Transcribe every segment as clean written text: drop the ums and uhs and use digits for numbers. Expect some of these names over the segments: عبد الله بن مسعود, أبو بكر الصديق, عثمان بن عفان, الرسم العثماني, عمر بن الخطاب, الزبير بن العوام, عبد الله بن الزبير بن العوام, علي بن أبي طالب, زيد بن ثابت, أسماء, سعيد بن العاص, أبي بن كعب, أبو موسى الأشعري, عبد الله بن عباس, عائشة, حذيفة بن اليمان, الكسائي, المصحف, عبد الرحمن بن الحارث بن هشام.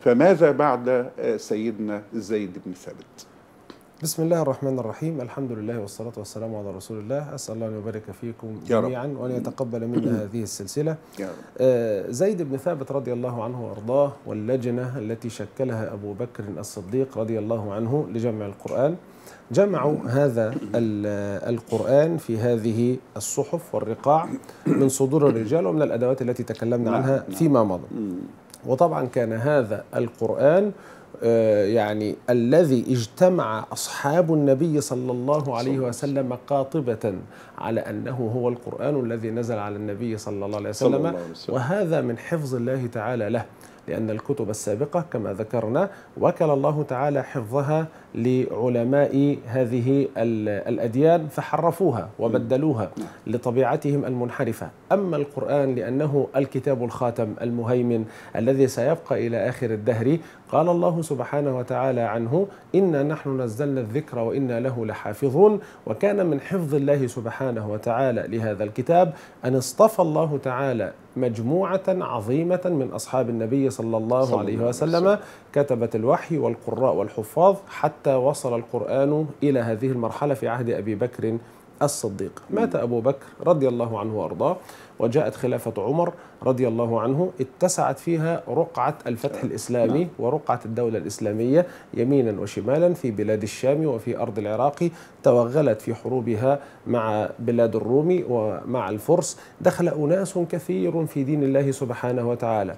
فماذا بعد سيدنا زيد بن ثابت؟ بسم الله الرحمن الرحيم، الحمد لله والصلاة والسلام على رسول الله. أسأل الله أن يبارك فيكم جميعا وأن يتقبل منا هذه السلسلة. زيد بن ثابت رضي الله عنه وأرضاه، واللجنة التي شكلها أبو بكر الصديق رضي الله عنه لجمع القرآن، جمعوا هذا القرآن في هذه الصحف والرقاع من صدور الرجال ومن الأدوات التي تكلمنا عنها فيما مضى. وطبعا كان هذا القرآن يعني الذي اجتمع أصحاب النبي صلى الله عليه وسلم قاطبة على أنه هو القرآن الذي نزل على النبي صلى الله عليه وسلم، وهذا من حفظ الله تعالى له، لأن الكتب السابقة كما ذكرنا وكل الله تعالى حفظها لعلماء هذه الأديان فحرفوها وبدلوها لطبيعتهم المنحرفة. أما القرآن لأنه الكتاب الخاتم المهيمن الذي سيبقى إلى آخر الدهر، قال الله سبحانه وتعالى عنه: إنا نحن نزلنا الذكر وإنا له لحافظون. وكان من حفظ الله سبحانه وتعالى لهذا الكتاب أن اصطفى الله تعالى مجموعة عظيمة من أصحاب النبي صلى الله عليه وسلم، كتبة الوحي والقراء والحفاظ، حتى وصل القرآن إلى هذه المرحلة في عهد أبي بكر الصديق. مات أبو بكر رضي الله عنه وأرضاه، وجاءت خلافة عمر رضي الله عنه، اتسعت فيها رقعة الفتح الإسلامي ورقعة الدولة الإسلامية يمينا وشمالا في بلاد الشام وفي أرض العراق، توغلت في حروبها مع بلاد الروم ومع الفرس، دخل أناس كثير في دين الله سبحانه وتعالى،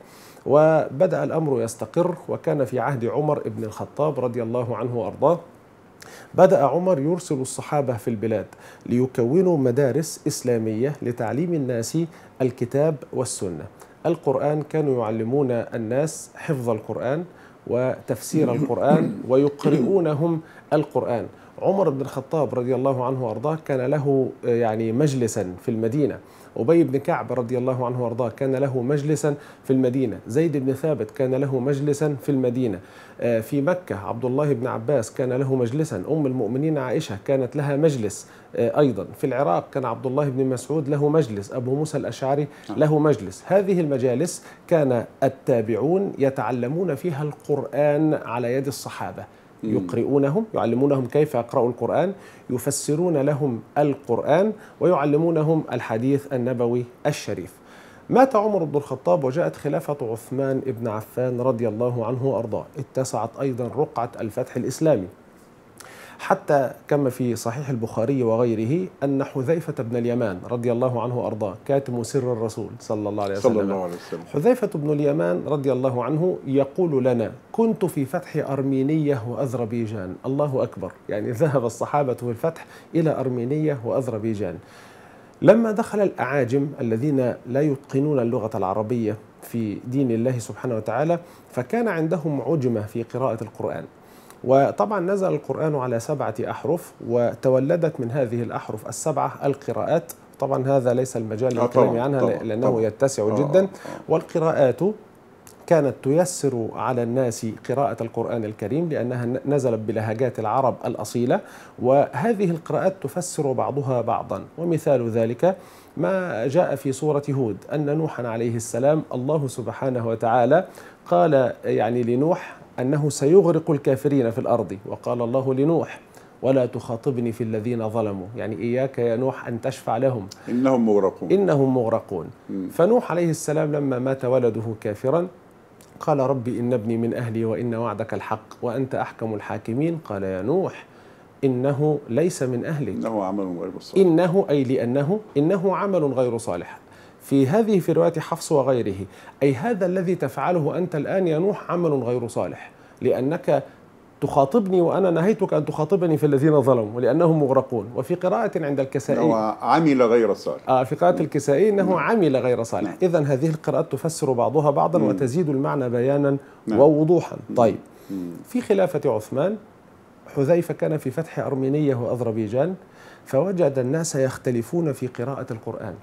وبدأ الأمر يستقر. وكان في عهد عمر بن الخطاب رضي الله عنه وأرضاه، بدأ عمر يرسل الصحابة في البلاد ليكونوا مدارس إسلامية لتعليم الناس الكتاب والسنة. القرآن كانوا يعلمون الناس حفظ القرآن وتفسير القرآن ويقرؤونهم القرآن. عمر بن الخطاب رضي الله عنه وأرضاه كان له يعني مجلسا في المدينة، أبي بن كعب رضي الله عنه وأرضاه كان له مجلسا في المدينة، زيد بن ثابت كان له مجلسا في المدينة، في مكة عبد الله بن عباس كان له مجلسا، أم المؤمنين عائشة كانت لها مجلس أيضا، في العراق كان عبد الله بن مسعود له مجلس، أبو موسى الأشعري له مجلس. هذه المجالس كان التابعون يتعلمون فيها القرآن على يد الصحابة، يقرؤونهم، يعلمونهم كيف يقرأوا القرآن، يفسرون لهم القرآن، ويعلمونهم الحديث النبوي الشريف. مات عمر بن الخطاب وجاءت خلافة عثمان بن عفان رضي الله عنه وأرضاه، اتسعت أيضا رقعة الفتح الإسلامي، حتى كما في صحيح البخاري وغيره أن حذيفة بن اليمان رضي الله عنه وأرضاه، كاتم سر الرسول صلى الله عليه وسلم، حذيفة بن اليمان رضي الله عنه يقول لنا: كنت في فتح أرمينية وأذربيجان. الله أكبر، يعني ذهب الصحابة في الفتح إلى أرمينية وأذربيجان. لما دخل الأعاجم الذين لا يتقنون اللغة العربية في دين الله سبحانه وتعالى، فكان عندهم عجمة في قراءة القرآن، وطبعا نزل القرآن على 7 أحرف، وتولدت من هذه الأحرف ال7 القراءات. طبعا هذا ليس المجال للكلام عنها لأنه يتسع جدا. والقراءات كانت تيسر على الناس قراءة القرآن الكريم لأنها نزلت بلهجات العرب الأصيلة، وهذه القراءات تفسر بعضها بعضا. ومثال ذلك ما جاء في سورة هود، أن نوحا عليه السلام الله سبحانه وتعالى قال يعني لنوح أنه سيغرق الكافرين في الأرض، وقال الله لنوح: ولا تخاطبني في الذين ظلموا، يعني إياك يا نوح أن تشفع لهم إنهم مغرقون فنوح عليه السلام لما مات ولده كافرا قال: ربي إن ابني من أهلي وإن وعدك الحق وأنت أحكم الحاكمين. قال: يا نوح إنه ليس من أهلي، إنه عمل غير صالح، إنه أي لأنه إنه عمل غير صالح. في هذه في رواية حفص وغيره: أي هذا الذي تفعله أنت الآن يا نوح عمل غير صالح، لأنك تخاطبني وأنا نهيتك أن تخاطبني في الذين ظلموا لأنهم مغرقون. وفي قراءة عند الكسائي عمل غير صالح، في قراءة الكسائي إنه عمل غير صالح. إذا هذه القراءات تفسر بعضها بعضا وتزيد المعنى بيانا ووضوحا. طيب، في خلافة عثمان حذيفة كان في فتح أرمينية وأذربيجان، فوجد الناس يختلفون في قراءة القرآن،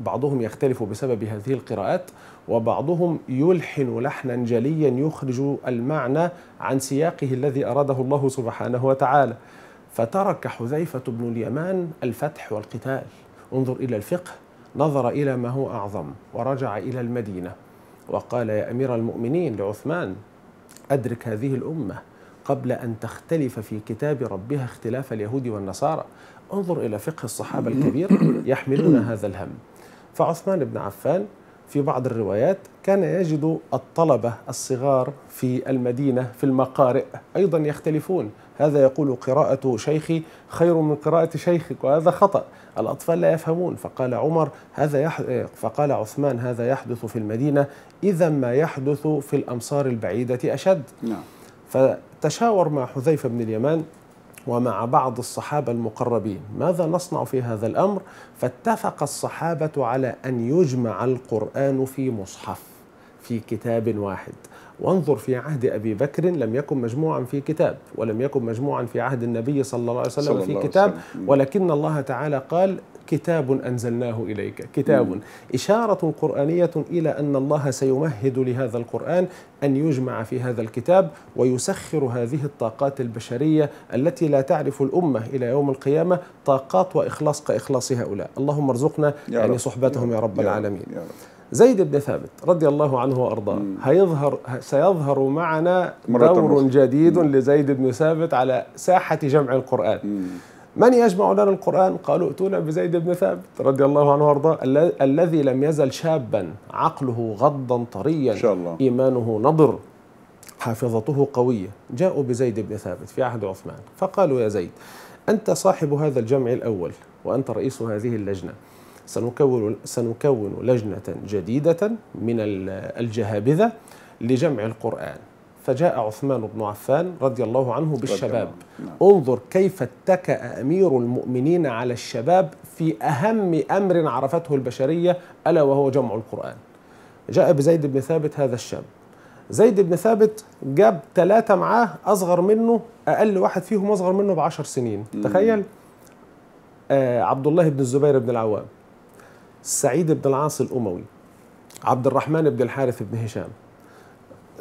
بعضهم يختلف بسبب هذه القراءات، وبعضهم يلحن لحنا جليا يخرج المعنى عن سياقه الذي أراده الله سبحانه وتعالى. فترك حذيفة بن اليمان الفتح والقتال، انظر إلى الفقه، نظر إلى ما هو أعظم، ورجع إلى المدينة وقال: يا أمير المؤمنين لعثمان، أدرك هذه الأمة قبل أن تختلف في كتاب ربها اختلاف اليهود والنصارى. انظر إلى فقه الصحابة الكبير يحملون هذا الهم. فعثمان بن عفان في بعض الروايات كان يجد الطلبة الصغار في المدينة في المقارئ أيضا يختلفون، هذا يقول قراءة شيخي خير من قراءة شيخك، وهذا خطأ، الأطفال لا يفهمون. فقال عمر فقال عثمان هذا يحدث في المدينة، إذا ما يحدث في الأمصار البعيدة أشد. فتشاور مع حذيفة بن اليمان ومع بعض الصحابة المقربين ماذا نصنع في هذا الأمر، فاتفق الصحابة على أن يجمع القرآن في مصحف في كتاب واحد. وانظر في عهد أبي بكر لم يكن مجموعا في كتاب، ولم يكن مجموعا في عهد النبي صلى الله عليه وسلم في كتاب، ولكن الله تعالى قال كتاب أنزلناه إليك، كتاب إشارة قرآنية إلى أن الله سيمهد لهذا القرآن أن يجمع في هذا الكتاب، ويسخر هذه الطاقات البشرية التي لا تعرف الأمة إلى يوم القيامة طاقات وإخلاص كإخلاص هؤلاء. اللهم ارزقنا يعني صحبتهم يا رب العالمين. زيد بن ثابت رضي الله عنه وأرضاه، سيظهر معنا دور جديد لزيد بن ثابت على ساحة جمع القرآن. من يجمع لنا القرآن؟ قالوا ائتونا بزيد بن ثابت رضي الله عنه وارضاه، الذي لم يزل شابا، عقله غضا طريا، إيمانه نضر، حافظته قوية. جاءوا بزيد بن ثابت في عهد عثمان فقالوا يا زيد أنت صاحب هذا الجمع الأول وأنت رئيس هذه اللجنة، سنكون لجنة جديدة من الجهابذة لجمع القرآن. فجاء عثمان بن عفان رضي الله عنه بالشباب. انظر كيف اتكأ أمير المؤمنين على الشباب في أهم أمر عرفته البشرية، ألا وهو جمع القرآن. جاء بزيد بن ثابت هذا الشاب، زيد بن ثابت جاب 3 معاه أصغر منه، أقل واحد فيهم أصغر منه ب10 سنين، تخيل. عبد الله بن الزبير بن العوام، سعيد بن العاص الأموي، عبد الرحمن بن الحارث بن هشام.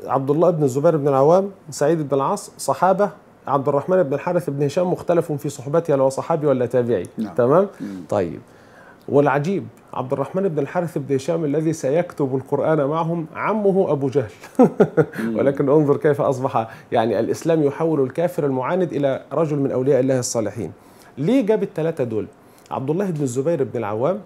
عبد الله بن الزبير بن العوام، سعيد بن العاص صحابة، عبد الرحمن بن الحارث بن هشام مختلف في صحبته، لو صحابي ولا تابعي. تمام؟ طيب، والعجيب عبد الرحمن بن الحارث بن هشام الذي سيكتب القرآن معهم عمه أبو جهل ولكن انظر كيف أصبح يعني الإسلام يحول الكافر المعاند إلى رجل من أولياء الله الصالحين. ليه جاب ال3 دول؟ عبد الله بن الزبير بن العوام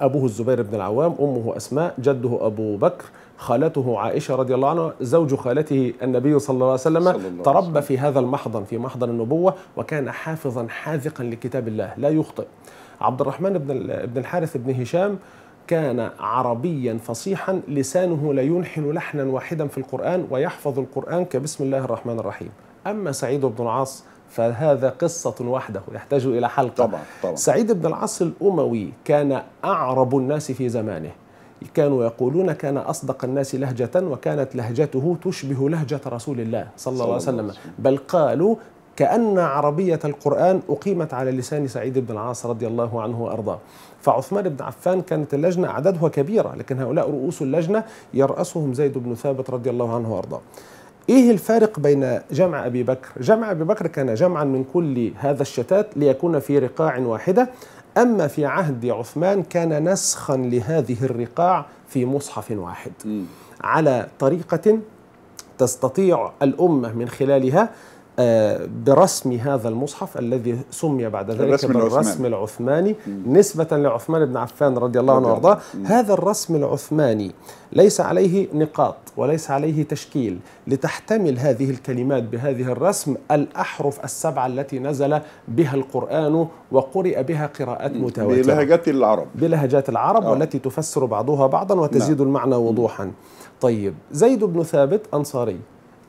أبوه الزبير بن العوام، أمه أسماء، جده أبو بكر، خالته عائشة رضي الله عنها، زوج خالته النبي صلى الله عليه وسلم، تربى في هذا المحضن، في محضن النبوة، وكان حافظا حاذقا لكتاب الله لا يخطئ. عبد الرحمن بن الحارث بن هشام كان عربيا فصيحا، لسانه لا يلحن لحنا واحدا في القرآن ويحفظ القرآن كبسم الله الرحمن الرحيم. أما سعيد بن العاص فهذا قصة وحده يحتاج إلى حلقة. طبعا. سعيد بن العاص الأموي كان أعرب الناس في زمانه، كانوا يقولون كان أصدق الناس لهجة، وكانت لهجته تشبه لهجة رسول الله صلى الله عليه وسلم، بل قالوا كأن عربية القرآن أقيمت على لسان سعيد بن العاص رضي الله عنه وأرضاه. فعثمان بن عفان كانت اللجنة عددها كبيرة، لكن هؤلاء رؤوس اللجنة يرأسهم زيد بن ثابت رضي الله عنه وأرضاه. إيه الفارق بين جمع أبي بكر؟ جمع أبي بكر كان جمعا من كل هذا الشتات ليكون في رقاع واحدة، أما في عهد عثمان كان نسخا لهذه الرقاع في مصحف واحد على طريقة تستطيع الأمة من خلالها برسم هذا المصحف الذي سمي بعد ذلك بالرسم العثماني نسبة لعثمان بن عفان رضي الله عنه وارضاه. هذا الرسم العثماني ليس عليه نقاط وليس عليه تشكيل، لتحتمل هذه الكلمات بهذه الرسم الأحرف السبعة التي نزل بها القرآن وقرئ بها قراءات متواترة بلهجات العرب والتي تفسر بعضها بعضا وتزيد المعنى وضوحا. طيب، زيد بن ثابت أنصاري.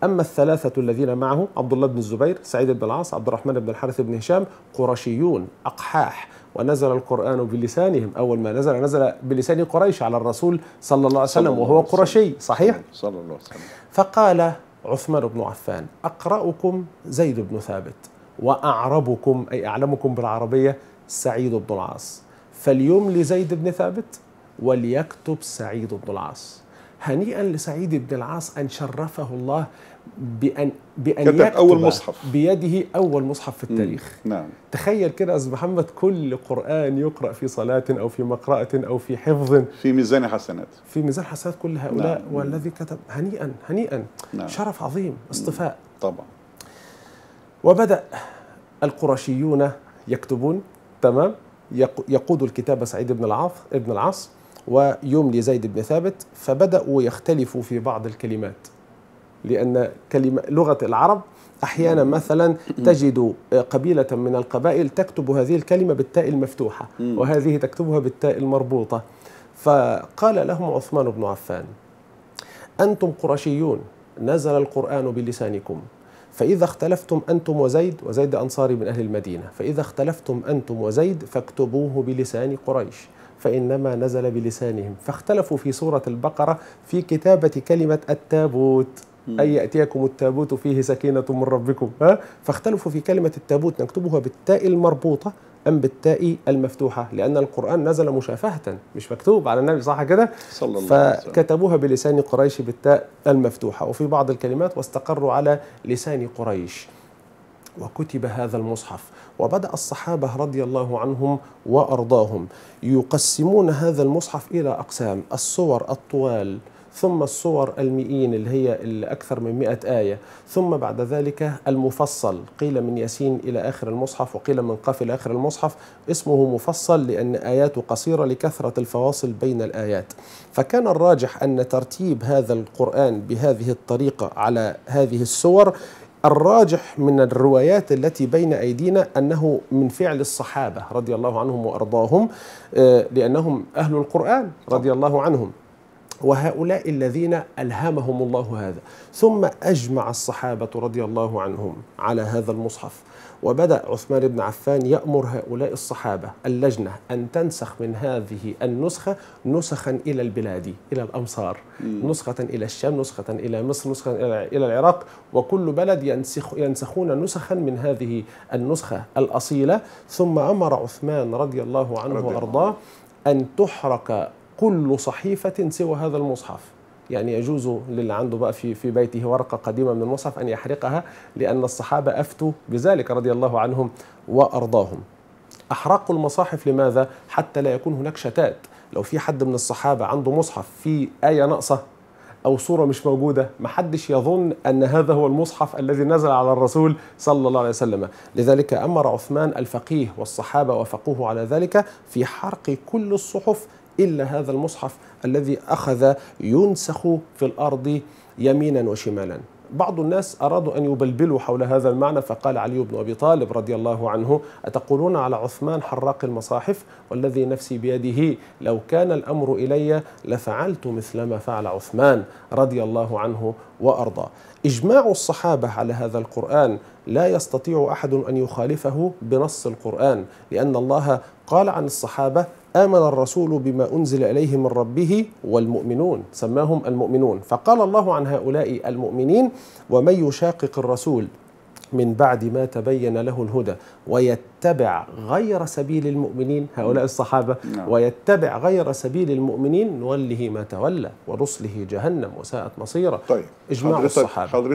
أما ال3 الذين معه، عبد الله بن الزبير، سعيد بن العاص، عبد الرحمن بن الحارث بن هشام، قرشيون أقحاح، ونزل القرآن بلسانهم، أول ما نزل بلسان قريش على الرسول صلى الله عليه وسلم وهو قرشي، صحيح؟ صلى الله عليه وسلم. فقال عثمان بن عفان أقرأكم زيد بن ثابت، وأعربكم أي أعلمكم بالعربية سعيد بن العاص، فاليوم لزيد بن ثابت وليكتب سعيد بن العاص. هنيئا لسعيد بن العاص أن شرفه الله بأن كتب أول مصحف بيده، أول مصحف في التاريخ. نعم. تخيل كده أستاذ محمد، كل قرآن يقرأ في صلاة أو في مقرأة أو في حفظ في ميزان حسنات، في ميزان حسنات كل هؤلاء. نعم. والذي كتب هنيئا هنيئا. نعم. شرف عظيم، اصطفاء. طبعا. وبدأ القرشيون يكتبون، تمام. يقود الكتابة سعيد بن العاص ويملي زيد بن ثابت، فبدأوا يختلفوا في بعض الكلمات، لأن لغة العرب أحيانا مثلا تجد قبيلة من القبائل تكتب هذه الكلمة بالتاء المفتوحة وهذه تكتبها بالتاء المربوطة. فقال لهم عثمان بن عفان: أنتم قرشيون، نزل القرآن بلسانكم، فإذا اختلفتم أنتم وزيد، وزيد أنصاري من أهل المدينة، فإذا اختلفتم أنتم وزيد فاكتبوه بلسان قريش، فإنما نزل بلسانهم. فاختلفوا في سورة البقرة في كتابة كلمة التابوت، أي يأتيكم التابوت فيه سكينة من ربكم، فاختلفوا في كلمة التابوت، نكتبها بالتاء المربوطة أم بالتاء المفتوحة، لأن القرآن نزل مشافهة مش مكتوب على النبي، صح كده؟ فكتبوها بلسان قريش بالتاء المفتوحة وفي بعض الكلمات، واستقروا على لسان قريش. وكتب هذا المصحف، وبدأ الصحابة رضي الله عنهم وأرضاهم يقسمون هذا المصحف إلى أقسام: الصور الطوال، ثم الصور المئين اللي هي الأكثر من 100 آية، ثم بعد ذلك المفصل، قيل من ياسين إلى آخر المصحف، وقيل من قاف إلى آخر المصحف. اسمه مفصل لأن آياته قصيرة لكثرة الفواصل بين الآيات. فكان الراجح أن ترتيب هذا القرآن بهذه الطريقة على هذه السور. الراجح من الروايات التي بين أيدينا أنه من فعل الصحابة رضي الله عنهم وأرضاهم، لأنهم أهل القرآن رضي الله عنهم، وهؤلاء الذين ألهمهم الله هذا. ثم أجمع الصحابة رضي الله عنهم على هذا المصحف، وبدأ عثمان بن عفان يأمر هؤلاء الصحابة اللجنة أن تنسخ من هذه النسخة نسخا إلى البلاد، إلى الأمصار، نسخة إلى الشام، نسخة إلى مصر، نسخة إلى العراق، وكل بلد ينسخون نسخا من هذه النسخة الأصيلة. ثم أمر عثمان رضي الله عنه وأرضاه أن تحرق كل صحيفة سوى هذا المصحف. يعني يجوز للي عنده بقى في بيته ورقة قديمة من المصحف أن يحرقها، لأن الصحابة أفتوا بذلك رضي الله عنهم وأرضاهم. أحرقوا المصاحف لماذا؟ حتى لا يكون هناك شتات. لو في حد من الصحابة عنده مصحف فيه آية ناقصة أو صورة مش موجودة، ما حدش يظن أن هذا هو المصحف الذي نزل على الرسول صلى الله عليه وسلم. لذلك أمر عثمان الفقيه، والصحابة وافقوه على ذلك، في حرق كل الصحف إلا هذا المصحف الذي أخذ ينسخ في الأرض يمينا وشمالا. بعض الناس أرادوا أن يبلبلوا حول هذا المعنى، فقال علي بن أبي طالب رضي الله عنه: أتقولون على عثمان حراق المصاحف؟ والذي نفسي بيده لو كان الأمر إلي لفعلت مثل ما فعل عثمان رضي الله عنه وأرضاه. إجماع الصحابة على هذا القرآن لا يستطيع أحد أن يخالفه بنص القرآن، لأن الله قال عن الصحابة: آمن الرسول بما أنزل إليه من ربه والمؤمنون، سماهم المؤمنون. فقال الله عن هؤلاء المؤمنين: ومن يشاقق الرسول من بعد ما تبين له الهدى ويتبع غير سبيل المؤمنين، هؤلاء الصحابة، ويتبع غير سبيل المؤمنين نوله ما تولى ونصله جهنم وساءت مصيره. طيب. إجماع الصحابة.